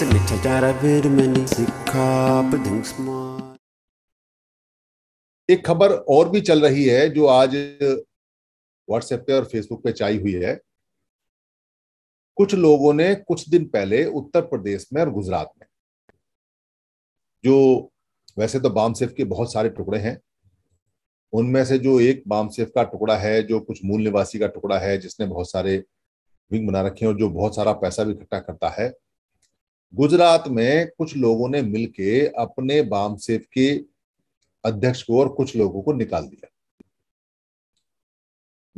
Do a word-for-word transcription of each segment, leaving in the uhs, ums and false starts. एक खबर और भी चल रही है जो आज व्हाट्सएप पे और फेसबुक पे छाई हुई है। कुछ लोगों ने कुछ दिन पहले उत्तर प्रदेश में और गुजरात में, जो वैसे तो बामसेफ के बहुत सारे टुकड़े हैं, उनमें से जो एक बामसेफ का टुकड़ा है जो कुछ मूल निवासी का टुकड़ा है जिसने बहुत सारे विंग बना रखे हैं और जो बहुत सारा पैसा भी इकट्ठा करता है, गुजरात में कुछ लोगों ने मिलके अपने बामसेफ के अध्यक्ष को और कुछ लोगों को निकाल दिया।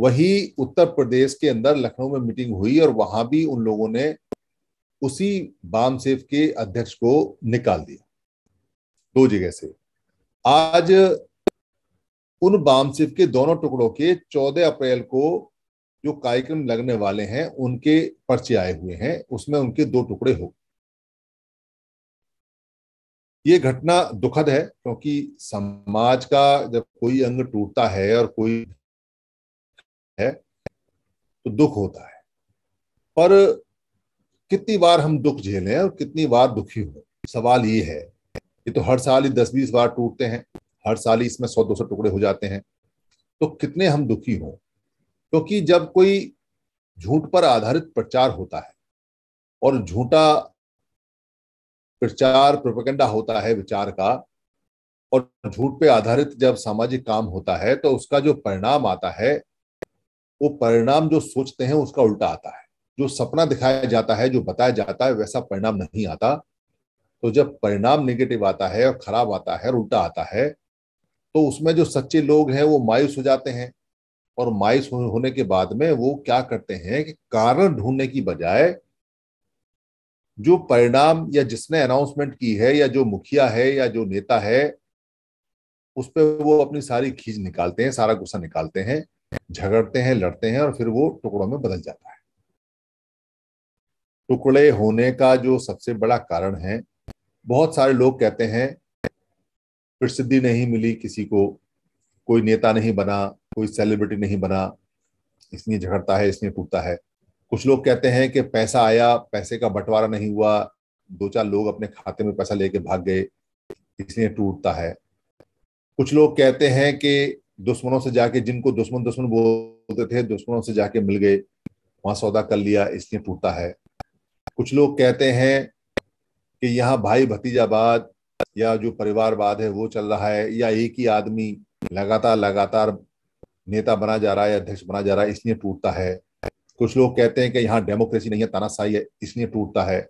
वही उत्तर प्रदेश के अंदर लखनऊ में मीटिंग हुई और वहां भी उन लोगों ने उसी बामसेफ के अध्यक्ष को निकाल दिया, दो जगह से। आज उन बामसेफ के दोनों टुकड़ों के चौदह अप्रैल को जो कार्यक्रम लगने वाले हैं उनके पर्चे आए हुए हैं, उसमें उनके दो टुकड़े हो। ये घटना दुखद है क्योंकि समाज का जब कोई अंग टूटता है और कोई है तो दुख होता है, पर कितनी बार हम दुख झेलें और कितनी बार दुखी हो, सवाल ये है। ये तो हर साल ही दस बीस बार टूटते हैं, हर साल ही इसमें सौ दो सौ टुकड़े हो जाते हैं, तो कितने हम दुखी हों। क्योंकि जब कोई झूठ पर आधारित प्रचार होता है और झूठा प्रचार प्रोपेगेंडा होता है विचार का, और झूठ पे आधारित जब सामाजिक काम होता है, तो उसका जो परिणाम आता है वो परिणाम जो सोचते हैं उसका उल्टा आता है। जो सपना दिखाया जाता है, जो बताया जाता है, वैसा परिणाम नहीं आता। तो जब परिणाम नेगेटिव आता है और खराब आता है और उल्टा आता है, तो उसमें जो सच्चे लोग हैं वो मायूस हो जाते हैं। और मायूस होने के बाद में वो क्या करते हैं कि कारण ढूंढने की बजाय जो परिणाम या जिसने अनाउंसमेंट की है या जो मुखिया है या जो नेता है उस पर वो अपनी सारी खींच निकालते हैं, सारा गुस्सा निकालते हैं, झगड़ते हैं, लड़ते हैं और फिर वो टुकड़ों में बदल जाता है। टुकड़े होने का जो सबसे बड़ा कारण है, बहुत सारे लोग कहते हैं प्रसिद्धि नहीं मिली किसी को, कोई नेता नहीं बना, कोई सेलिब्रिटी नहीं बना, इसलिए झगड़ता है, इसलिए टूटता है। कुछ लोग कहते हैं कि पैसा आया, पैसे का बंटवारा नहीं हुआ, दो चार लोग अपने खाते में पैसा लेके भाग गए, इसलिए टूटता है। कुछ लोग कहते हैं कि दुश्मनों से जाके, जिनको दुश्मन दुश्मन बोलते थे, दुश्मनों से जाके मिल गए, वहां सौदा कर लिया, इसलिए टूटता है। कुछ लोग कहते हैं कि यहाँ भाई भतीजावाद या जो परिवारवाद है वो चल रहा है, या एक ही आदमी लगातार लगातार नेता बना जा रहा है, अध्यक्ष बना जा रहा है, इसलिए टूटता है। कुछ लोग कहते हैं कि यहाँ डेमोक्रेसी नहीं है, तानाशाही है, इसलिए टूटता है।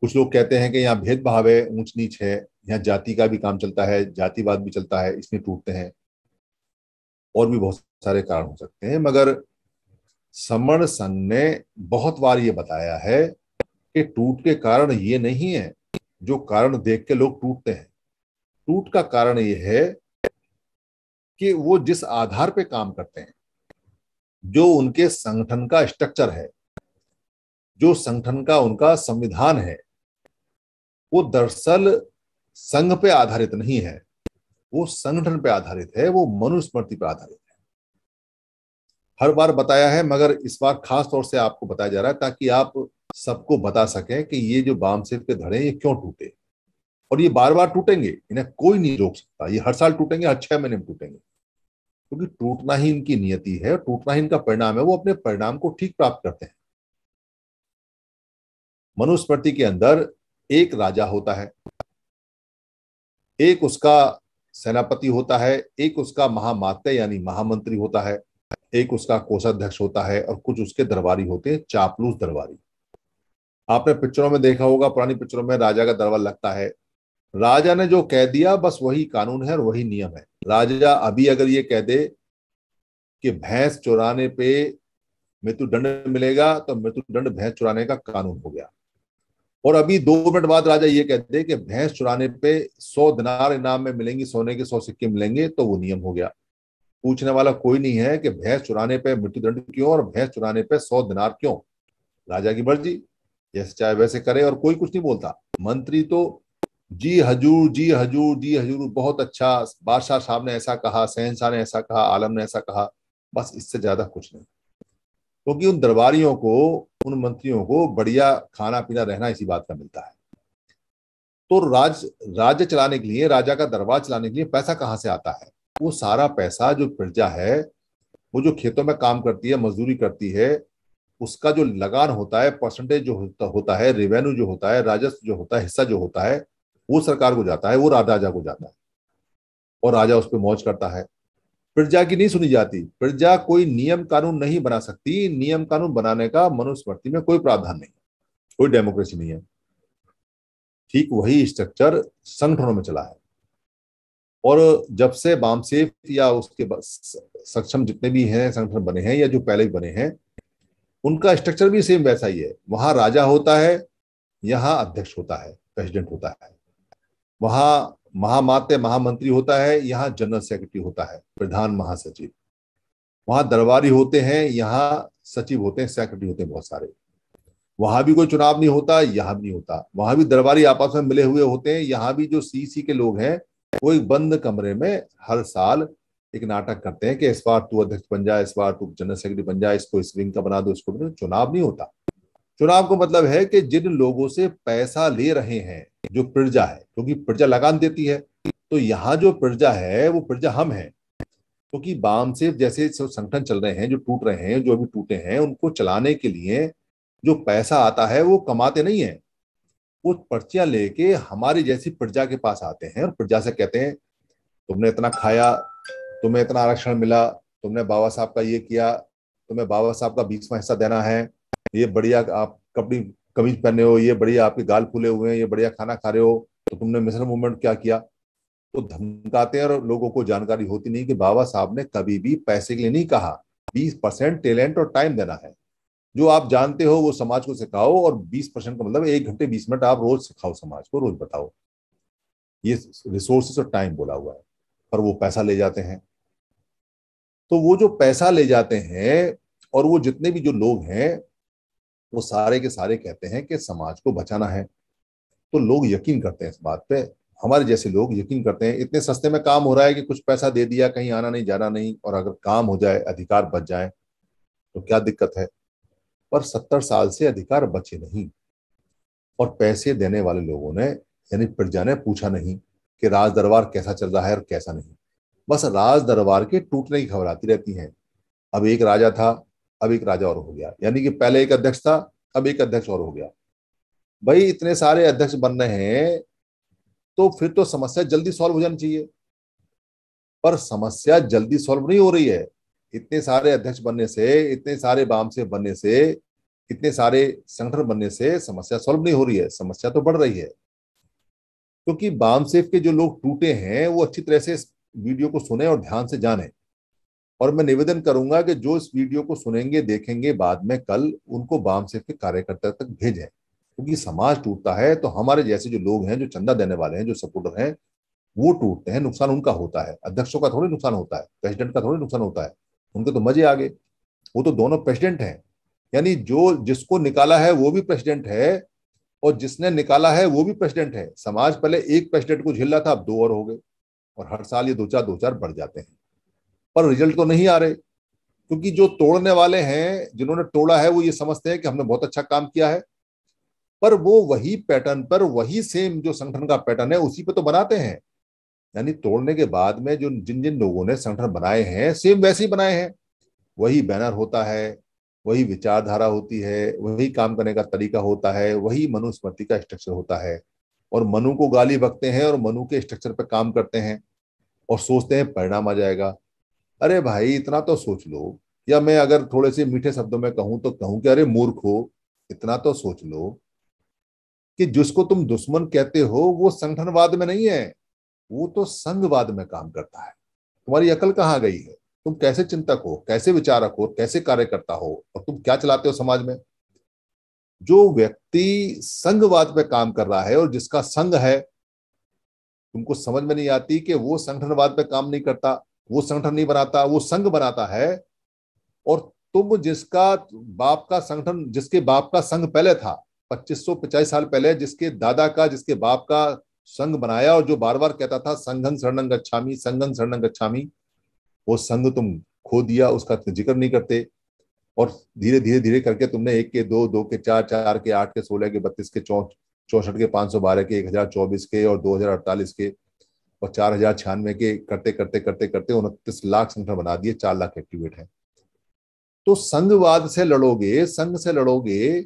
कुछ लोग कहते हैं कि यहाँ भेदभाव है, ऊंच नीच है, यहाँ जाति का भी काम चलता है, जातिवाद भी चलता है, इसलिए टूटते हैं। और भी बहुत सारे कारण हो सकते हैं, मगर समण संघ ने बहुत बार ये बताया है के टूट के कारण ये नहीं है जो कारण देख के लोग टूटते हैं। टूट का कारण ये है कि वो जिस आधार पे काम करते हैं, जो उनके संगठन का स्ट्रक्चर है, जो संगठन का उनका संविधान है, वो दरअसल संघ पे आधारित नहीं है, वो संगठन पे आधारित है, वो मनुस्मृति पे आधारित है। हर बार बताया है, मगर इस बार खास तौर से आपको बताया जा रहा है ताकि आप सबको बता सकें कि ये जो बामसेफ के धड़े ये क्यों टूटे, और ये बार बार टूटेंगे, इन्हें कोई नहीं रोक सकता। ये हर साल टूटेंगे, हर छह महीने में टूटेंगे, क्योंकि टूटना ही इनकी नियति है, टूटना ही इनका परिणाम है। वो अपने परिणाम को ठीक प्राप्त करते हैं। मनुस्मृति के अंदर एक राजा होता है, एक उसका सेनापति होता है, एक उसका महामात्य यानी महामंत्री होता है, एक उसका कोषाध्यक्ष होता है, और कुछ उसके दरबारी होते हैं, चापलूस दरबारी। आपने पिक्चरों में देखा होगा, पुरानी पिक्चरों में राजा का दरबार लगता है। राजा ने जो कह दिया बस वही कानून है और वही नियम है। राजा अभी अगर ये कह दे कि भैंस चुराने पे मृत्युदंड मिलेगा, तो मृत्युदंड भैंस चुराने का कानून हो गया। और अभी दो मिनट बाद राजा ये कह दे कि भैंस चुराने पे सौ दिनार इनाम में मिलेंगी, सोने के सौ सिक्के मिलेंगे, तो वो नियम हो गया। पूछने वाला कोई नहीं है कि भैंस चुराने पे मृत्युदंड क्यों और भैंस चुराने पे सौ दिनार क्यों। राजा की मर्जी, जैसे चाहे वैसे करे, और कोई कुछ नहीं बोलता। मंत्री तो जी हजूर, जी हजूर, जी हजूर, बहुत अच्छा, बादशाह साहब ने ऐसा कहा, शहनशाह ने ऐसा कहा, आलम ने ऐसा कहा, बस इससे ज्यादा कुछ नहीं। क्योंकि उन दरबारियों को, उन मंत्रियों को बढ़िया खाना पीना रहना इसी बात का मिलता है। तो राज राज्य चलाने के लिए, राजा का दरबार चलाने के लिए पैसा कहाँ से आता है? वो सारा पैसा जो प्रजा है, वो जो खेतों में काम करती है, मजदूरी करती है, उसका जो लगान होता है, परसेंटेज जो होता है, रेवेन्यू जो होता है, राजस्व जो होता है, हिस्सा जो होता है, वो सरकार को जाता है, वो राजा को जाता है और राजा उस पर मौज करता है। प्रजा की नहीं सुनी जाती। प्रजा कोई नियम कानून नहीं बना सकती। नियम कानून बनाने का मनुस्मृति में कोई प्रावधान नहीं, कोई डेमोक्रेसी नहीं है। ठीक वही स्ट्रक्चर संगठनों में चला है। और जब से बामसेफ या उसके सक्षम जितने भी हैं संगठन बने हैं या जो पहले भी बने हैं, उनका स्ट्रक्चर भी सेम वैसा ही है। वहां राजा होता है, यहाँ अध्यक्ष होता है, प्रेसिडेंट होता है। वहाँ महामात्य महामंत्री होता है, यहाँ जनरल सेक्रेटरी होता है, प्रधान महासचिव। वहाँ दरबारी होते हैं, यहाँ सचिव होते हैं, सेक्रेटरी होते हैं बहुत सारे। वहां भी कोई चुनाव नहीं होता, यहाँ भी नहीं होता। वहां भी दरबारी आपस में मिले हुए होते हैं, यहाँ भी जो सीसी के लोग हैं वो एक बंद कमरे में हर साल एक नाटक करते हैं कि इस बार तू अध्यक्ष बन जाए, इस बार तू जनरल सेक्रेटरी बन जाए, इसको इस विंग का बना दो, इसको बना दो। चुनाव नहीं होता। चुनाव को मतलब है कि जिन लोगों से पैसा ले रहे हैं, जो प्रजा है, क्योंकि प्रजा लगान देती है, तो यहाँ जो प्रजा है वो प्रजा हम है। क्योंकि बामसेफ जैसे संगठन चल रहे हैं, जो टूट रहे हैं, जो अभी टूटे हैं, उनको चलाने के लिए जो पैसा आता है वो कमाते नहीं है, वो पर्चियां लेके हमारे जैसी प्रजा के पास आते हैं और प्रजा से कहते हैं तुमने इतना खाया, तुम्हें इतना आरक्षण मिला, तुमने बाबा साहब का ये किया, तुम्हें बाबा साहब का बीसवां हिस्सा देना है, ये बढ़िया आप कपड़ी कमीज पहने हो, ये बढ़िया आपके गाल फूले हुए हैं, ये बढ़िया खाना खा रहे हो, तो तुमने मिशन मूवमेंट क्या किया। तो धमकाते हैं और लोगों को जानकारी होती नहीं कि बाबा साहब ने कभी भी पैसे के लिए नहीं कहा। बीस परसेंट टैलेंट और टाइम देना है, जो आप जानते हो वो समाज को सिखाओ, और बीस परसेंट का मतलब एक घंटे बीस मिनट आप रोज सिखाओ, समाज को रोज बताओ। ये रिसोर्सेस और टाइम बोला हुआ है, पर वो पैसा ले जाते हैं। तो वो जो पैसा ले जाते हैं, और वो जितने भी जो लोग हैं वो सारे के सारे कहते हैं कि समाज को बचाना है। तो लोग यकीन करते हैं इस बात पे, हमारे जैसे लोग यकीन करते हैं। इतने सस्ते में काम हो रहा है कि कुछ पैसा दे दिया, कहीं आना नहीं जाना नहीं, और अगर काम हो जाए, अधिकार बच जाए तो क्या दिक्कत है। पर सत्तर साल से अधिकार बचे नहीं, और पैसे देने वाले लोगों ने यानी प्रजा ने पूछा नहीं कि राज दरबार कैसा चल रहा है और कैसा नहीं। बस राज दरबार के टूटने की खबर आती रहती है। अब एक राजा था, अब एक राजा और हो गया, यानी कि पहले एक अध्यक्ष था, अब एक अध्यक्ष और हो गया। भाई इतने सारे अध्यक्ष बन रहे हैं तो फिर तो समस्या जल्दी सॉल्व हो जानी चाहिए, पर समस्या जल्दी सॉल्व नहीं हो रही है। इतने सारे अध्यक्ष बनने से, इतने सारे बामसेफ बनने से, इतने सारे संगठन बनने से समस्या सॉल्व नहीं हो रही है, समस्या तो बढ़ रही है। क्योंकि बामसेफ के जो लोग टूटे हैं वो अच्छी तरह से इस वीडियो को सुने और ध्यान से जाने। और मैं निवेदन करूंगा कि जो इस वीडियो को सुनेंगे देखेंगे बाद में कल, उनको बामसेफ के कार्यकर्ता तक भेजें। क्योंकि समाज टूटता है तो हमारे जैसे जो लोग हैं, जो चंदा देने वाले हैं, जो सपोर्टर हैं, वो टूटते हैं, नुकसान उनका होता है। अध्यक्षों का थोड़ी नुकसान होता है, प्रेसिडेंट का थोड़ी नुकसान होता है, उनके तो मजे आ गए। वो तो दोनों प्रेसिडेंट हैं, यानी जो जिसको निकाला है वो भी प्रेसिडेंट है और जिसने निकाला है वो भी प्रेसिडेंट है। समाज पहले एक प्रेसिडेंट को झेल रहा था, अब दो और हो गए, और हर साल ये दो चार दो चार बढ़ जाते हैं, पर रिजल्ट तो नहीं आ रहे। क्योंकि जो तोड़ने वाले हैं, जिन्होंने तोड़ा है, वो ये समझते हैं कि हमने बहुत अच्छा काम किया है, पर वो वही पैटर्न पर, वही सेम जो संगठन का पैटर्न है उसी पर तो बनाते हैं। यानी तोड़ने के बाद में जो जिन जिन लोगों ने संगठन बनाए हैं, सेम वैसे ही बनाए हैं, वही बैनर होता है, वही विचारधारा होती है, वही काम करने का तरीका होता है, वही मनुस्मृति का स्ट्रक्चर होता है। और मनु को गाली बकते हैं और मनु के स्ट्रक्चर पर काम करते हैं और सोचते हैं परिणाम आ जाएगा। अरे भाई इतना तो सोच लो, या मैं अगर थोड़े से मीठे शब्दों में कहूँ तो कहूँ कि अरे मूर्खो, इतना तो सोच लो कि जिसको तुम दुश्मन कहते हो वो संगठनवाद में नहीं है, वो तो संघवाद में काम करता है। तुम्हारी अकल कहाँ गई है? तुम कैसे चिंतक हो, कैसे विचारक हो, कैसे कार्यकर्ता हो, और तुम क्या चलाते हो समाज में? जो व्यक्ति संघवाद पे काम कर रहा है और जिसका संघ है, तुमको समझ में नहीं आती कि वो संगठनवाद पे काम नहीं करता, वो संगठन नहीं बनाता, वो संघ बनाता है। और तुम जिसका बाप का संगठन, जिसके बाप का संघ पहले था पच्चीस सौ पचास साल पहले, जिसके दादा का, जिसके बाप का संघ बनाया और जो बार बार कहता था संघं शरणं गच्छामि, संघं शरणं गच्छामि, वो संघ तुम खो दिया, उसका जिक्र नहीं करते। और धीरे धीरे धीरे करके तुमने एक के दो, दो के चार, चार के आठ के सोलह के बत्तीस के चौसठ के पाँच सौ बारह के एक हजार चौबीस के और दो हजार अड़तालीस के और चार हजार छियानवे के करते करते करते करते उनतीस लाख संगठन बना दिए, चार लाख एक्टिवेट है। तो संघवाद से लड़ोगे, संघ से लड़ोगे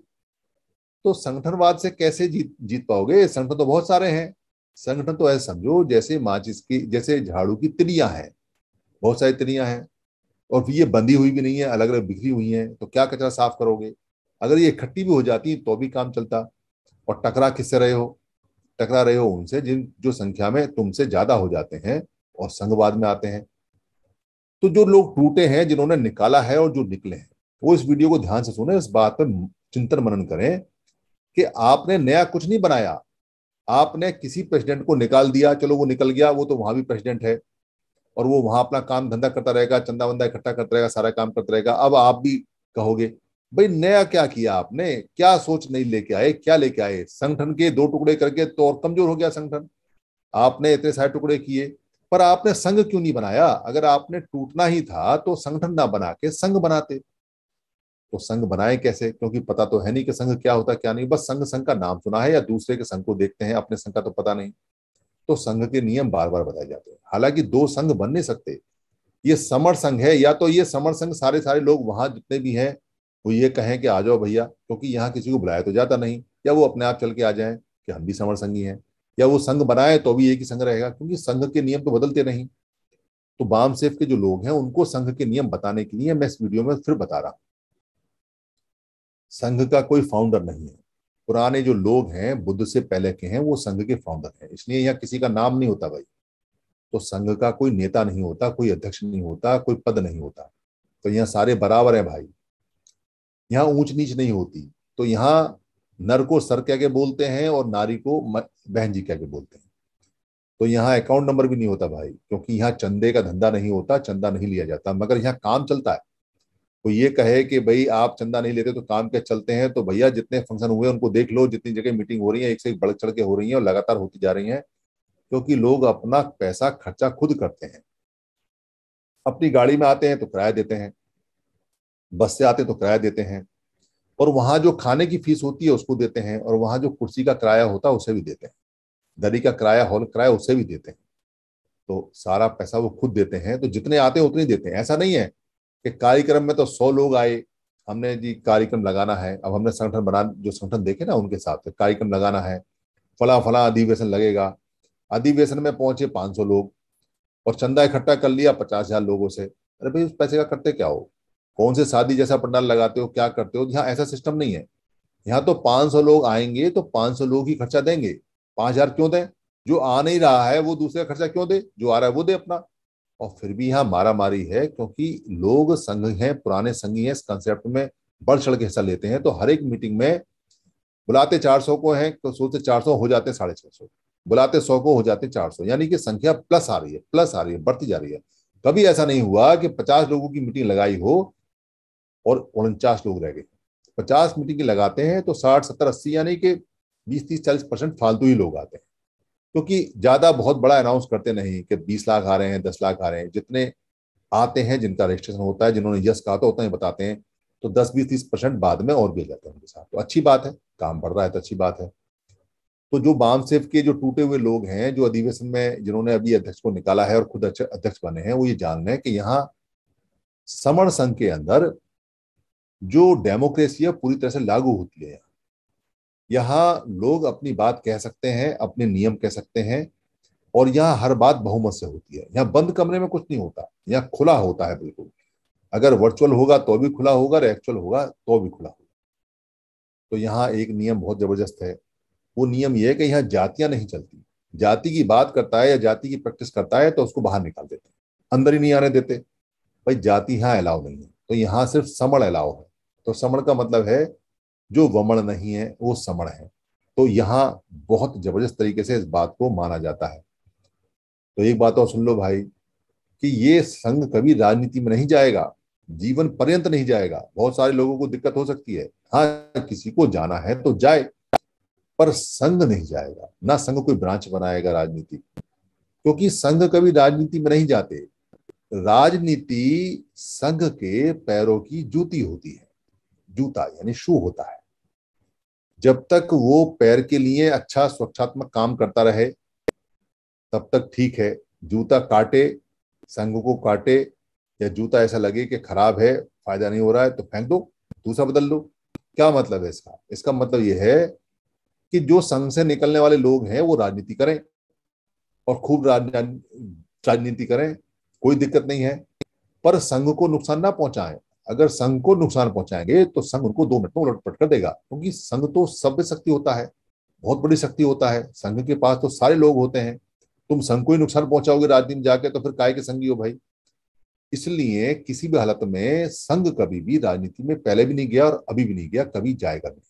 तो संगठनवाद से कैसे जीत जीत पाओगे? संगठन तो बहुत सारे हैं। संगठन तो ऐसे समझो जैसे माचिस की, जैसे झाड़ू की तिलियां हैं, बहुत सारी तिलियां हैं और ये बंधी हुई भी नहीं है, अलग अलग बिखरी हुई हैं, तो क्या कचरा साफ करोगे? अगर ये इकट्ठी भी हो जाती तो भी काम चलता। और टकरा किससे रहे हो? टकरा रहे हो उनसे जिन जो संख्या में तुमसे ज्यादा हो जाते हैं और संघवाद में आते हैं। तो जो लोग टूटे हैं, जिन्होंने निकाला है और जो निकले हैं, वो इस वीडियो को ध्यान से सुने, इस बात पर चिंतन मनन करें कि आपने नया कुछ नहीं बनाया। आपने किसी प्रेसिडेंट को निकाल दिया, चलो वो निकल गया, वो तो वहां भी प्रेसिडेंट है और वो वहां अपना काम धंधा करता रहेगा, चंदा वंदा इकट्ठा करता रहेगा, सारा काम करता रहेगा। अब आप भी कहोगे भाई नया क्या किया आपने, क्या सोच नहीं लेके आए, क्या लेके आए? संगठन के दो टुकड़े करके तो और कमजोर हो गया संगठन। आपने इतने सारे टुकड़े किए पर आपने संघ क्यों नहीं बनाया? अगर आपने टूटना ही था तो संगठन ना बना के संघ बनाते। तो संघ बनाए कैसे? क्योंकि पता तो है नहीं कि संघ क्या होता क्या नहीं, बस संघ संघ का नाम सुना है या दूसरे के संघ को देखते हैं, अपने संघ का तो पता नहीं। तो संघ के नियम बार बार बताए जाते हैं। हालांकि दो संघ बन नहीं सकते। ये समण संघ है, या तो ये समण संघ सारे सारे लोग वहां जितने भी हैं वो ये कहें कि आ जाओ भैया, क्योंकि तो यहाँ किसी को बुलाया तो जाता नहीं, या वो अपने आप चल के आ जाए कि हम भी समण संघी हैं, या वो संघ बनाए तो भी एक ही संघ रहेगा, क्योंकि संघ के नियम तो बदलते नहीं। तो बामसेफ के जो लोग हैं उनको संघ के नियम बताने के लिए मैं इस वीडियो में फिर बता रहा हूँ। संघ का कोई फाउंडर नहीं है। पुराने जो लोग हैं बुद्ध से पहले के हैं वो संघ के फाउंडर हैं, इसलिए यहाँ किसी का नाम नहीं होता भाई। तो संघ का कोई नेता नहीं होता, कोई अध्यक्ष नहीं होता, कोई पद नहीं होता। तो यहाँ सारे बराबर हैं भाई, यहाँ ऊंच नीच नहीं होती। तो यहाँ नर को सर क्या के बोलते हैं और नारी को बहन जी क्या के बोलते हैं। तो यहाँ अकाउंट नंबर भी नहीं होता भाई, क्योंकि यहाँ चंदे का धंधा नहीं होता, चंदा नहीं लिया जाता, मगर यहाँ काम चलता है। तो ये कहे कि भाई आप चंदा नहीं लेते तो काम क्या चलते हैं, तो भैया जितने फंक्शन हुए उनको देख लो, जितनी जगह मीटिंग हो रही है एक से एक बढ़ चढ़ के हो रही है और लगातार होती जा रही है, क्योंकि लोग अपना पैसा खर्चा खुद करते हैं। अपनी गाड़ी में आते हैं तो किराया देते हैं, बस से आते हैं तो किराया देते हैं, और वहां जो खाने की फीस होती है उसको देते हैं, और वहां जो कुर्सी का किराया होता है उसे भी देते हैं, दरी का किराया, हॉल किराया उसे भी देते हैं। तो सारा पैसा वो खुद देते हैं। तो जितने आते हैं उतने देते हैं। ऐसा नहीं है कि कार्यक्रम में तो सौ लोग आए, हमने जी कार्यक्रम लगाना है, अब हमने संगठन बना, जो संगठन देखे ना उनके हिसाब से कार्यक्रम लगाना है, फला फला अधिवेशन लगेगा, अधिवेशन में पहुंचे पाँच सौ लोग और चंदा इकट्ठा कर लिया पचास हजार लोगों से। अरे भाई उस पैसे का करते क्या हो? कौन से शादी जैसा पंडाल लगाते हो, क्या करते हो? यहाँ ऐसा सिस्टम नहीं है। यहाँ तो पाँच सौ लोग आएंगे तो पाँच सौ लोग ही खर्चा देंगे, पाँच हजार क्यों दें? जो आ नहीं रहा है वो दूसरे खर्चा क्यों दे, जो आ रहा है वो दे अपना। और फिर भी यहाँ मारा मारी है, क्योंकि लोग संघ हैं, पुराने संघी हैं, इस कंसेप्ट में बढ़ चढ़ के हिस्सा लेते हैं। तो हर एक मीटिंग में बुलाते चार सौ को हैं तो सोचते चार सौ हो जाते साढ़े छह सौ, बुलाते सौ को हो जाते चार सौ, यानी कि संख्या प्लस आ रही है, प्लस आ रही है, बढ़ती जा रही है। कभी ऐसा नहीं हुआ कि पचास लोगों की मीटिंग लगाई हो और उनचास लोग रह गए। पचास मीटिंग लगाते हैं तो साठ सत्तर अस्सी यानी कि बीस तीस चालीस परसेंट फालतू ही लोग आते हैं, क्योंकि ज्यादा बहुत बड़ा अनाउंस करते नहीं कि बीस लाख आ रहे हैं, दस लाख आ रहे हैं। जितने आते हैं, जिनका रजिस्ट्रेशन होता है, जिन्होंने यस कहा था उतना ही बताते हैं। तो दस बीस तीस परसेंट बाद में और भी जाते हैं उनके साथ। तो अच्छी बात है, काम बढ़ रहा है तो अच्छी बात है। तो जो बामसेफ के जो टूटे हुए लोग हैं, जो अधिवेशन में जिन्होंने अभी अध्यक्ष को निकाला है और खुद अध्यक्ष बने हैं, वो ये जान रहे हैं कि यहाँ समण संघ के अंदर जो डेमोक्रेसी है पूरी तरह से लागू होती है। यहाँ लोग अपनी बात कह सकते हैं, अपने नियम कह सकते हैं, और यहाँ हर बात बहुमत से होती है। यहाँ बंद कमरे में कुछ नहीं होता, यहाँ खुला होता है बिल्कुल। अगर वर्चुअल होगा तो भी खुला होगा, और एक्चुअल होगा तो भी खुला होगा। तो यहाँ एक नियम बहुत जबरदस्त है, वो नियम यह है कि यहाँ जातियाँ नहीं चलती। जाति की बात करता है या जाति की प्रैक्टिस करता है तो उसको बाहर निकाल देते, अंदर ही नहीं आने देते। भाई जाति यहाँ अलाउ नहीं है, तो यहाँ सिर्फ समण अलाउ है। तो समण का मतलब है जो वमण नहीं है वो समण है। तो यहाँ बहुत जबरदस्त तरीके से इस बात को माना जाता है। तो एक बात और सुन लो भाई कि ये संघ कभी राजनीति में नहीं जाएगा, जीवन पर्यंत नहीं जाएगा। बहुत सारे लोगों को दिक्कत हो सकती है, हाँ किसी को जाना है तो जाए, पर संघ नहीं जाएगा। ना संघ कोई ब्रांच बनाएगा राजनीति, क्योंकि संघ कभी राजनीति में नहीं जाते। राजनीति संघ के पैरों की जूती होती है, जूता यानी शू होता है। जब तक वो पैर के लिए अच्छा स्वच्छात्मक काम करता रहे तब तक ठीक है। जूता काटे, संघ को काटे, या जूता ऐसा लगे कि खराब है, फायदा नहीं हो रहा है, तो फेंक दो, दूसरा बदल लो। क्या मतलब है इसका? इसका मतलब यह है कि जो संघ से निकलने वाले लोग हैं वो राजनीति करें और खूब राजनीति करें, कोई दिक्कत नहीं है, पर संघ को नुकसान ना पहुंचाएं। अगर संघ को नुकसान पहुंचाएंगे तो संघ उनको दो मिनट में उलट पलट कर देगा, क्योंकि संघ तो सभ्य शक्ति होता है, बहुत बड़ी शक्ति होता है। संघ के पास तो सारे लोग होते हैं। तुम संघ को ही नुकसान पहुंचाओगे राजनीति में जाके तो फिर काहे के संघी हो भाई। इसलिए किसी भी हालत में संघ कभी भी राजनीति में पहले भी नहीं गया और अभी भी नहीं गया, कभी जाएगा नहीं।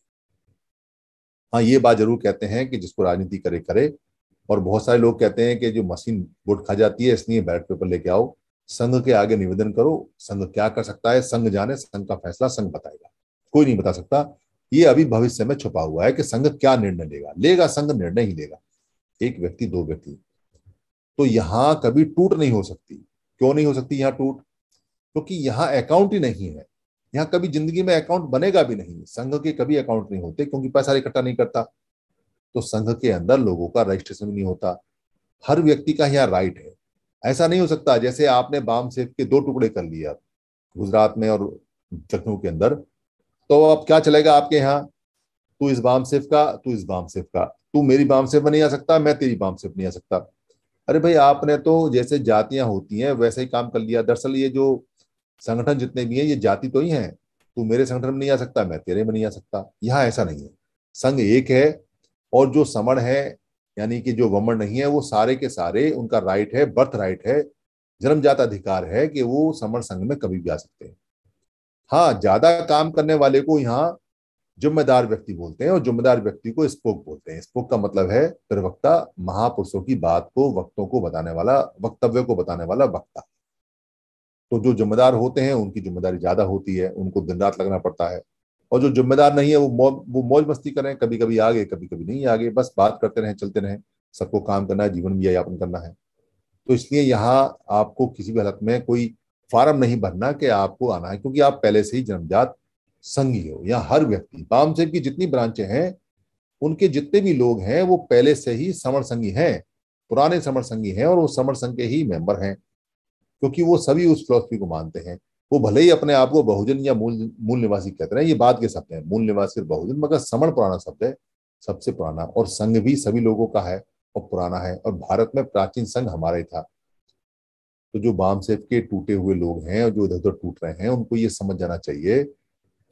हाँ, ये बात जरूर कहते हैं कि जिसको राजनीति करे करे, और बहुत सारे लोग कहते हैं कि जो मशीन वोट खा जाती है इसलिए बैलेट पेपर लेके आओ, संघ के आगे निवेदन करो, संघ क्या कर सकता है, संघ जाने, संघ का फैसला संघ बताएगा, कोई नहीं बता सकता। ये अभी भविष्य में छुपा हुआ है कि संघ क्या निर्णय लेगा, लेगा संघ निर्णय ही लेगा, एक व्यक्ति दो व्यक्ति। तो यहाँ कभी टूट नहीं हो सकती। क्यों नहीं हो सकती यहाँ टूट? क्योंकि तो यहाँ अकाउंट ही नहीं है, यहाँ कभी जिंदगी में अकाउंट बनेगा भी नहीं, संघ के कभी अकाउंट नहीं होते, क्योंकि पैसा इकट्ठा नहीं करता, तो संघ के अंदर लोगों का रजिस्ट्रेशन भी नहीं होता। हर व्यक्ति का यहाँ राइट है। ऐसा नहीं हो सकता जैसे आपने बामसेफ के दो टुकड़े कर लिए गुजरात में और लखनऊ के अंदर, तो अब क्या चलेगा आपके यहाँ? तू इस बामसेफ का, तू इस बामसेफ का, तू मेरी बामसेफ में नहीं आ सकता, मैं तेरी बामसेफ नहीं आ सकता। अरे भाई, आपने तो जैसे जातियां होती हैं वैसे ही काम कर लिया। दरअसल ये जो संगठन जितने भी हैं ये जाति तो ही हैं। तू मेरे संगठन में नहीं आ सकता, मैं तेरे में नहीं आ सकता। यहाँ ऐसा नहीं है, संघ एक है। और जो समण है यानी कि जो वमण नहीं है, वो सारे के सारे, उनका राइट है, बर्थ राइट है, जन्मजात अधिकार है कि वो समण संघ में कभी भी आ सकते हैं। हाँ, ज्यादा काम करने वाले को यहाँ जिम्मेदार व्यक्ति बोलते हैं और जिम्मेदार व्यक्ति को स्पोक बोलते हैं। स्पोक का मतलब है प्रवक्ता, महापुरुषों की बात को, वक्तों को बताने वाला, वक्तव्य को बताने वाला वक्ता। तो जो जिम्मेदार होते हैं उनकी जिम्मेदारी ज्यादा होती है, उनको दिन रात लगना पड़ता है, और जो जिम्मेदार नहीं है वो मौ, वो मौज मस्ती करें, कभी कभी आगे कभी कभी नहीं आगे, बस बात करते रहें, चलते रहें। सबको काम करना है, जीवन भी यापन करना है। तो इसलिए यहाँ आपको किसी भी हालत में कोई फार्म नहीं भरना कि आपको आना है, क्योंकि आप पहले से ही जन्मजात संघी हो। यहाँ हर व्यक्ति, बामसेफ की जितनी ब्रांचें हैं उनके जितने भी लोग हैं वो पहले से ही समण संघी हैं, पुराने समण संघी हैं, और वो समण संघ के ही मेंबर हैं, क्योंकि वो सभी उस फिलॉसफी को मानते हैं। वो भले ही अपने आप को बहुजन या मूल मूल निवासी कहते हैं, ये बात के शब्द हैं, मूल निवासी और बहुजन, मगर समण पुराना शब्द है, सबसे पुराना, और संघ भी सभी लोगों का है और पुराना है, और भारत में प्राचीन संघ हमारा ही था। तो जो बामसेफ के टूटे हुए लोग हैं और जो इधर उधर टूट रहे हैं, उनको ये समझ जाना चाहिए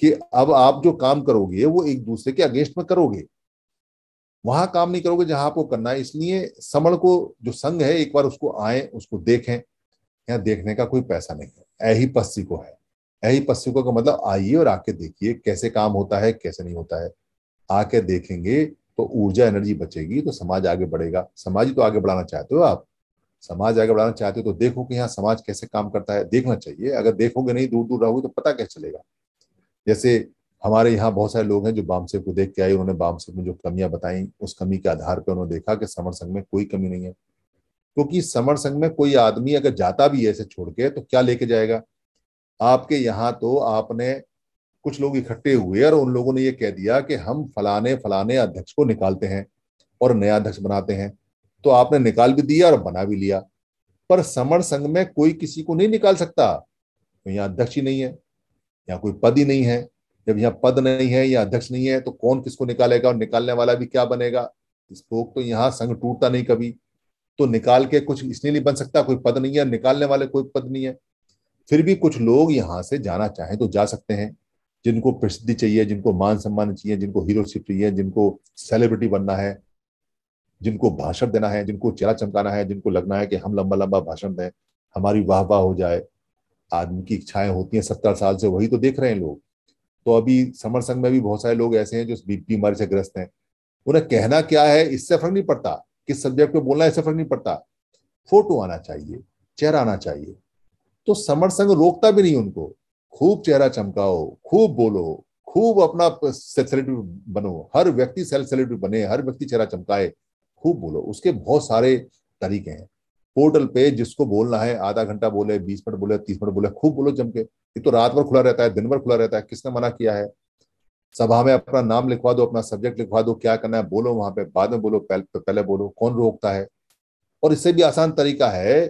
कि अब आप जो काम करोगे वो एक दूसरे के अगेंस्ट में करोगे, वहां काम नहीं करोगे जहां आपको करना है। इसलिए समण को, जो संघ है, एक बार उसको आए, उसको देखें। यहाँ देखने का कोई पैसा नहीं है, ऐही पस्सी को है। ऐही पस्सी को का मतलब आइए और आके देखिए कैसे काम होता है, कैसे नहीं होता है। आके देखेंगे तो ऊर्जा, एनर्जी बचेगी, तो समाज आगे बढ़ेगा। समाज तो आगे बढ़ाना चाहते हो आप, समाज आगे बढ़ाना चाहते हो तो देखो कि यहाँ समाज कैसे काम करता है, देखना चाहिए। अगर देखोगे नहीं, दूर दूर रहोगे तो पता कैसे चलेगा। जैसे हमारे यहाँ बहुत सारे लोग हैं जो बामसेफ को देख के आए, उन्होंने बामसेफ में जो कमियां बताई उस कमी के आधार पर उन्होंने देखा कि समण संघ में कोई कमी नहीं है। क्योंकि समण संघ में कोई आदमी अगर जाता भी ऐसे छोड़ के तो क्या लेके जाएगा? आपके यहाँ तो आपने कुछ लोग इकट्ठे हुए और उन लोगों ने ये कह दिया कि हम फलाने फलाने अध्यक्ष को निकालते हैं और नया अध्यक्ष बनाते हैं, तो आपने निकाल भी दिया और बना भी लिया। पर समण संघ में कोई किसी को नहीं निकाल सकता, तो यहाँ अध्यक्ष ही नहीं है, यहाँ कोई पद ही नहीं है। जब यहाँ पद नहीं है या अध्यक्ष नहीं है तो कौन किसको निकालेगा, और निकालने वाला भी क्या बनेगा? इसको तो यहाँ संघ टूटता नहीं कभी, तो निकाल के कुछ इसलिए नहीं बन सकता, कोई पद नहीं है, निकालने वाले कोई पद नहीं है। फिर भी कुछ लोग यहाँ से जाना चाहें तो जा सकते हैं, जिनको प्रसिद्धि चाहिए, जिनको मान सम्मान चाहिए, जिनको हीरोशिप चाहिए, जिनको सेलिब्रिटी बनना है, जिनको भाषण देना है, जिनको चेहरा चमकाना है, जिनको लगना है कि हम लंबा लंबा भाषण दें, हमारी वाह वाह हो जाए। आदमी की इच्छाएं होती हैं, सत्तर साल से वही तो देख रहे हैं लोग। तो अभी समण संघ में भी बहुत सारे लोग ऐसे हैं जो बीमारी से ग्रस्त हैं, उन्हें कहना क्या है इससे फर्क नहीं पड़ता, किस सब्जेक्ट पे बोलना है ऐसा फर्क नहीं पड़ता, फोटो आना चाहिए, चेहरा आना चाहिए। तो समण संघ रोकता भी नहीं उनको, खूब चेहरा चमकाओ, खूब बोलो, खूब अपना सेलिब्रिटी बनो, हर व्यक्ति सेलिब्रिटी बने, हर व्यक्ति चेहरा चमकाए, खूब बोलो। उसके बहुत सारे तरीके हैं, पोर्टल पे जिसको बोलना है आधा घंटा बोले, बीस मिनट बोले, तीस मिनट बोले, खूब बोलो जम के। ये तो रात भर खुला रहता है, दिन भर खुला रहता है, किसने मना किया है? सभा में अपना नाम लिखवा दो, अपना सब्जेक्ट लिखवा दो, क्या करना है बोलो, वहां पे बाद में बोलो, पहले बोलो, कौन रोकता है? और इससे भी आसान तरीका है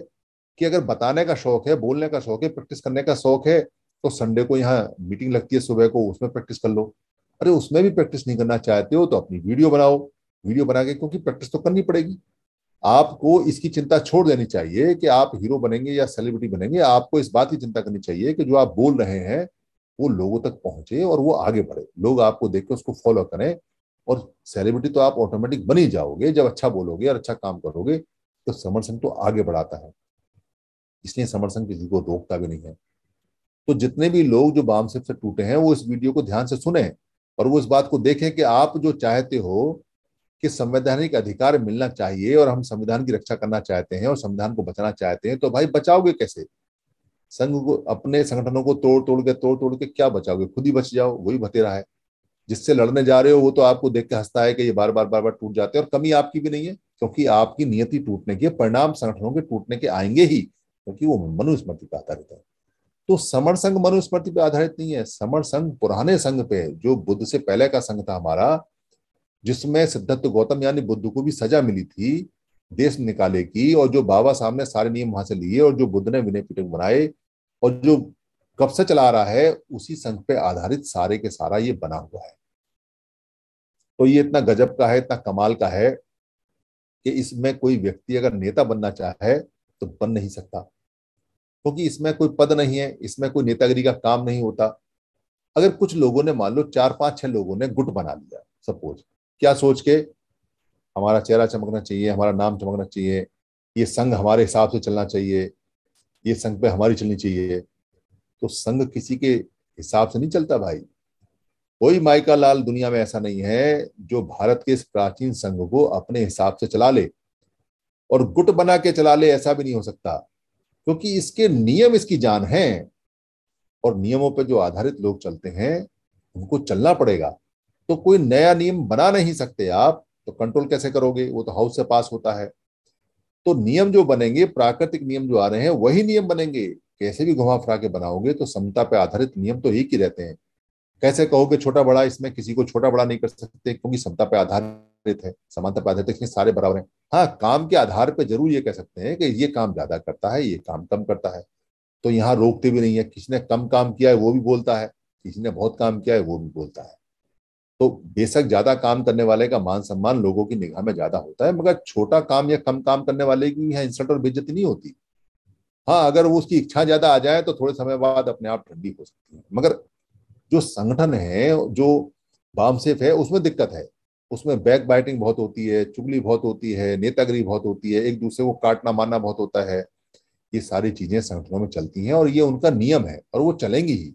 कि अगर बताने का शौक है, बोलने का शौक है, प्रैक्टिस करने का शौक है, तो संडे को यहाँ मीटिंग लगती है सुबह को, उसमें प्रैक्टिस कर लो। अरे उसमें भी प्रैक्टिस नहीं करना चाहते हो तो अपनी वीडियो बनाओ, वीडियो बना के, क्योंकि प्रैक्टिस तो करनी पड़ेगी। आपको इसकी चिंता छोड़ देनी चाहिए कि आप हीरो बनेंगे या सेलिब्रिटी बनेंगे, आपको इस बात की चिंता करनी चाहिए कि जो आप बोल रहे हैं वो लोगों तक पहुंचे और वो आगे बढ़े, लोग आपको देख के उसको फॉलो करें। और सेलिब्रिटी तो आप ऑटोमेटिक बन ही जाओगे जब अच्छा बोलोगे और अच्छा काम करोगे। तो समण संघ तो आगे बढ़ाता है, इसलिए समण संघ किसी को रोकता भी नहीं है। तो जितने भी लोग जो बामसेफ से टूटे हैं वो इस वीडियो को ध्यान से सुने और वो इस बात को देखें कि आप जो चाहते हो कि संवैधानिक अधिकार मिलना चाहिए और हम संविधान की रक्षा करना चाहते हैं और संविधान को बचाना चाहते हैं, तो भाई बचाओगे कैसे? संघ को, अपने संगठनों को तोड़ तोड़ के तोड़ तोड़ के क्या बचाओगे? खुद ही बच जाओ, वही बतेरा है। जिससे लड़ने जा रहे हो वो तो आपको देख के हंसता है कि ये बार बार बार बार टूट जाते हैं, और कमी आपकी भी नहीं है, क्योंकि आपकी नियति टूटने की, परिणाम संगठनों के टूटने के आएंगे ही, क्योंकि वो मनुस्मृति पर आधारित है। तो समण संघ मनुस्मृति पर आधारित नहीं है। समण संघ पुराने संघ पे, जो बुद्ध से पहले का संघ था हमारा, जिसमें सिद्धार्थ गौतम यानी बुद्ध को भी सजा मिली थी देश निकाले की, और जो बाबा साहब ने सारे नियम वहां से लिए और जो बुद्ध ने विनय पिटक बनाए और जो कब से चला आ रहा है, उसी संघ पे आधारित सारे के सारा ये बना हुआ है। तो ये इतना गजब का है, इतना कमाल का है कि इसमें कोई व्यक्ति अगर नेता बनना चाहे तो बन नहीं सकता, क्योंकि इसमें कोई पद नहीं है, इसमें कोई नेतागिरी का काम नहीं होता। अगर कुछ लोगों ने, मान लो चार पांच छह लोगों ने गुट बना लिया सपोज, क्या सोच के हमारा चेहरा चमकना चाहिए, हमारा नाम चमकना चाहिए, ये संघ हमारे हिसाब से चलना चाहिए, ये संघ पे हमारी चलनी चाहिए। तो संघ किसी के हिसाब से नहीं चलता भाई। कोई माइका लाल दुनिया में ऐसा नहीं है जो भारत के इस प्राचीन संघ को अपने हिसाब से चला ले और गुट बना के चला ले, ऐसा भी नहीं हो सकता, क्योंकि इसके नियम इसकी जान है और नियमों पर जो आधारित लोग चलते हैं उनको चलना पड़ेगा। तो कोई नया नियम बना नहीं सकते आप, तो कंट्रोल कैसे करोगे? वो तो हाउस से पास होता है। तो नियम जो बनेंगे, प्राकृतिक नियम जो आ रहे हैं, वही नियम बनेंगे। कैसे भी घुमा फिरा के बनाओगे तो समता पे आधारित नियम तो एक ही रहते हैं। कैसे कहोगे छोटा बड़ा? इसमें किसी को छोटा बड़ा नहीं कर सकते, क्योंकि समता पे आधारित है, समानता पे आधारित है, सारे बराबर हैं। हाँ, काम के आधार पर जरूर ये कह सकते हैं कि ये काम ज्यादा करता है, ये काम कम करता है, तो यहाँ रोकते भी नहीं है। किसी ने कम काम किया है वो भी बोलता है, किसी ने बहुत काम किया है वो भी बोलता है। तो बेशक ज्यादा काम करने वाले का मान सम्मान लोगों की निगाह में ज्यादा होता है, मगर छोटा काम या कम काम करने वाले की यहाँ इंसल्ट और बेइज्जती नहीं होती। हाँ, अगर वो उसकी इच्छा ज्यादा आ जाए तो थोड़े समय बाद अपने आप ठंडी हो सकती है, मगर जो संगठन है, जो बामसेफ है, उसमें दिक्कत है। उसमें बैक बाइटिंग बहुत होती है, चुगली बहुत होती है, नेतागिरी बहुत होती है, एक दूसरे को काटना मारना बहुत होता है। ये सारी चीजें संगठनों में चलती हैं और ये उनका नियम है और वो चलेंगी ही।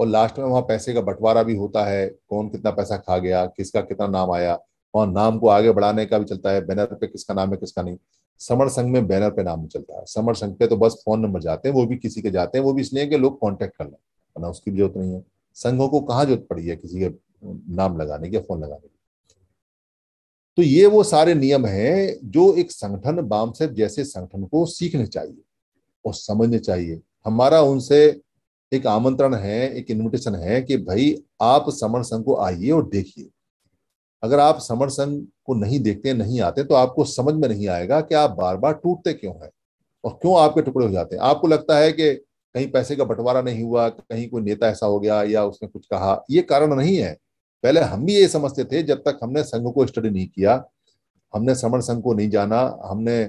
और लास्ट में वहाँ पैसे का बंटवारा भी होता है, कौन कितना पैसा खा गया, किसका कितना नाम आया, और नाम को आगे बढ़ाने का भी चलता है, बैनर पे किसका नाम है किसका नहीं। समण संघ में बैनर पे नाम चलता है, समण संघ पे तो बस फोन नंबर जाते हैं, वो भी किसी के जाते हैं, वो भी इसलिए कि लोग कांटेक्ट कर लें, वरना उसकी भी जरूरत नहीं है। संघों को कहाँ जरूरत पड़ी है किसी के नाम लगाने की, फोन लगाने की। तो ये वो सारे नियम हैं जो एक संगठन, बामसेफ जैसे संगठन को सीखने चाहिए और समझने चाहिए। हमारा उनसे एक आमंत्रण है, एक इन्विटेशन है कि भाई आप समण संघ को आइए और देखिए। अगर आप समण संघ को नहीं देखते, नहीं आते, तो आपको समझ में नहीं आएगा कि आप बार बार टूटते क्यों हैं और क्यों आपके टुकड़े हो जाते हैं। आपको लगता है कि कहीं पैसे का बंटवारा नहीं हुआ, कहीं कोई नेता ऐसा हो गया या उसने कुछ कहा, ये कारण नहीं है। पहले हम भी ये समझते थे, जब तक हमने संघ को स्टडी नहीं किया, हमने समण संघ को नहीं जाना, हमने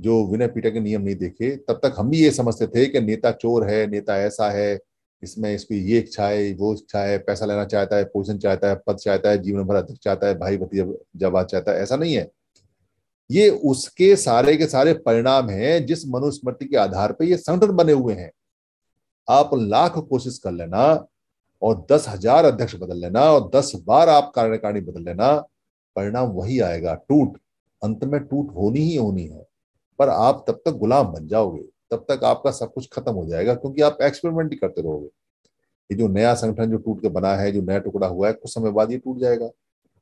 जो विनय पिटक के नियम नहीं देखे, तब तक हम भी ये समझते थे कि नेता चोर है, नेता ऐसा है, इसमें इसकी ये इच्छा है, वो इच्छा है, पैसा लेना चाहता है, पोजीशन चाहता है, पद चाहता है, जीवन भर अधिक चाहता है, भाई भतीजावाद चाहता है। ऐसा नहीं है, ये उसके सारे के सारे परिणाम हैं जिस मनुस्मृति के आधार पर ये संगठन बने हुए हैं। आप लाख कोशिश कर लेना और दस हजार अध्यक्ष बदल लेना और दस बार आप कार्यकारिणी बदल लेना, परिणाम वही आएगा, टूट। अंत में टूट होनी ही होनी है, पर आप तब तक गुलाम बन जाओगे, तब तक आपका सब कुछ खत्म हो जाएगा, क्योंकि आप एक्सपेरिमेंट ही करते रहोगे। ये जो नया संगठन जो टूट के बना है, जो नया टुकड़ा हुआ है, कुछ समय बाद ये टूट जाएगा।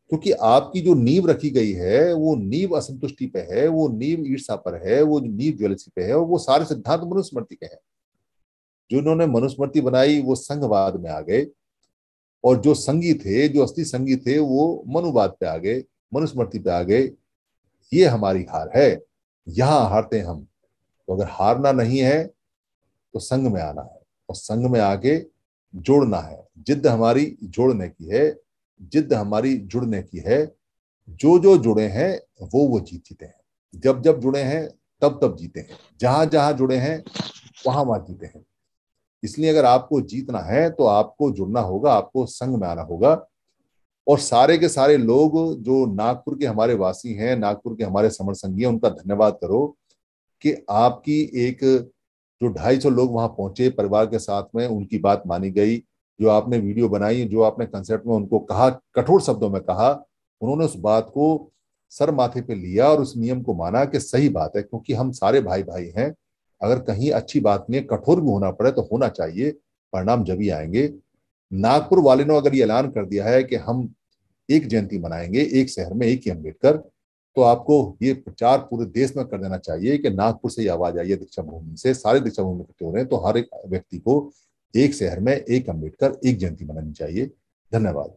क्योंकि आपकी जो नींव रखी गई है वो नींव असंतुष्टि पे है, वो नींव ईर्ष्या पर है, वो नींव ज्वेलसी पे है, और वो सारे सिद्धांत मनुस्मृति के हैं। जो इन्होंने मनुस्मृति बनाई वो संघवाद में आ गए, और जो संगी थे, जो असली संगी थे, वो मनुवाद पे आ गए, मनुस्मृति पे आ गए। ये हमारी हार है, यहाँ हारते हैं हम। तो अगर हारना नहीं है तो संघ में आना है, और संघ में आके जोड़ना है। जिद्द हमारी जोड़ने की है, जिद्द हमारी जुड़ने की है। जो जो जुड़े हैं वो वो जीत जीते हैं। जब जब जुड़े हैं तब तब जीते हैं, जहां जहां जुड़े हैं वहां वहां जीते हैं। इसलिए अगर आपको जीतना है तो आपको जुड़ना होगा, आपको संघ में आना होगा। और सारे के सारे लोग जो नागपुर के हमारे वासी हैं, नागपुर के हमारे समण संघी हैं, उनका धन्यवाद करो कि आपकी एक जो ढाई सौ लोग वहां पहुंचे परिवार के साथ में, उनकी बात मानी गई। जो आपने वीडियो बनाई, जो आपने कंसेप्ट में उनको कहा, कठोर शब्दों में कहा, उन्होंने उस बात को सर माथे पे लिया और उस नियम को माना कि सही बात है, क्योंकि हम सारे भाई भाई हैं। अगर कहीं अच्छी बात नहीं है, कठोर भी होना पड़े तो होना चाहिए, परिणाम जब ही आएंगे। नागपुर वाले ने अगर ये ऐलान कर दिया है कि हम एक जयंती मनाएंगे, एक शहर में एक ही अम्बेडकर, तो आपको ये प्रचार पूरे देश में कर देना चाहिए कि नागपुर से ये आवाज आई है, दीक्षा भूमि से, सारे दीक्षा भूमि इकट्ठे हो रहे हैं, तो हर एक व्यक्ति को एक शहर में एक अम्बेडकर, एक जयंती मनानी चाहिए। धन्यवाद।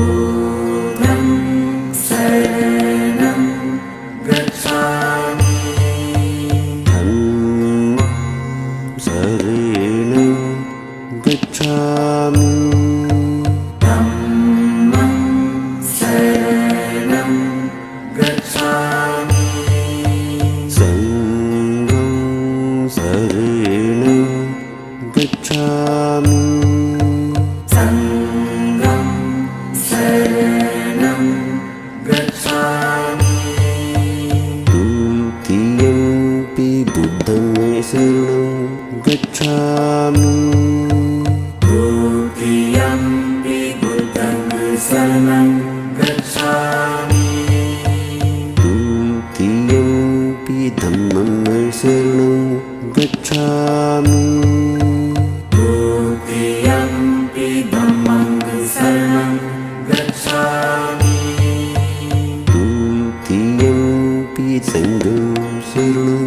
ओम शरणं गच्छामि, धम्मं शरणं गच्छामि, धम्मं शरणं गच्छामि, संघं शरणं गच्छामि, संघं शरणं गच्छामि, द्वितीयंपि बुद्धं शरणं गच्छामि, द्वितीयंपि बुद्धं शरणं गच्छामि, द्वितीयंपि धम्मं शरणं गच्छामि, संगम शरणं।